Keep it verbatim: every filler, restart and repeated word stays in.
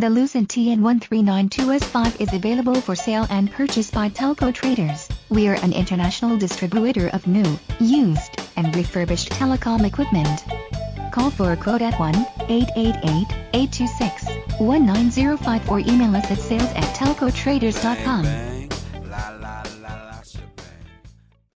The Lucent T N one three nine two S five is available for sale and purchase by Telco Traders. We are an international distributor of new, used, and refurbished telecom equipment. Call for a quote at one eight eight eight, eight two six, one nine zero five or email us at sales at telco traders dot com.